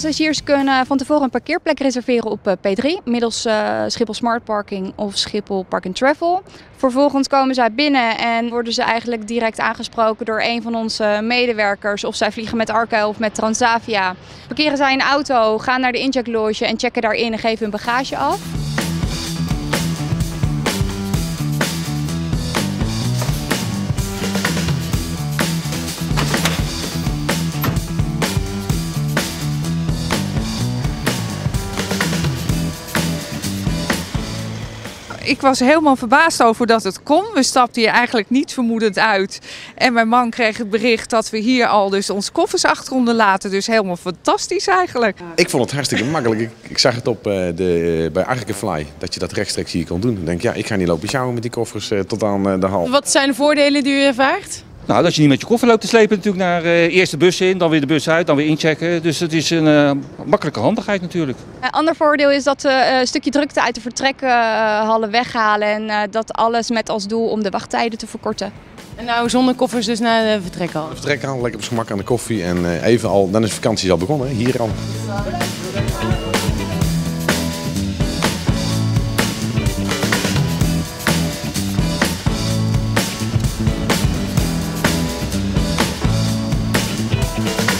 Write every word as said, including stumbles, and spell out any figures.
passagiers kunnen van tevoren een parkeerplek reserveren op P drie, middels uh, Schiphol Smart Parking of Schiphol Park and Travel. Vervolgens komen zij binnen en worden ze eigenlijk direct aangesproken door een van onze medewerkers. Of zij vliegen met Arca of met Transavia. Parkeren zij een auto, gaan naar de incheck loge en checken daarin en geven hun bagage af. Ik was helemaal verbaasd over dat het kon. We stapten hier eigenlijk niet vermoedend uit. En mijn man kreeg het bericht dat we hier al dus onze koffers achter konden laten. Dus helemaal fantastisch eigenlijk. Ik vond het hartstikke makkelijk. Ik, ik zag het op uh, de, bij Arkefly dat je dat rechtstreeks hier kon doen. Ik denk, ja, ik ga niet lopen sjouwen met die koffers uh, tot aan uh, de hal. Wat zijn de voordelen die u ervaart? Nou, dat je niet met je koffer loopt te slepen natuurlijk naar uh, eerst de bus in, dan weer de bus uit, dan weer inchecken. Dus het is een uh, makkelijke handigheid natuurlijk. Een ander voordeel is dat we uh, een stukje drukte uit de vertrekhallen uh, weghalen. En uh, dat alles met als doel om de wachttijden te verkorten. En nou zonder koffers dus naar de vertrekhal? De vertrekhal, lekker op z'n gemak aan de koffie en uh, even al, dan is de vakantie al begonnen, hier al. We'll be right back.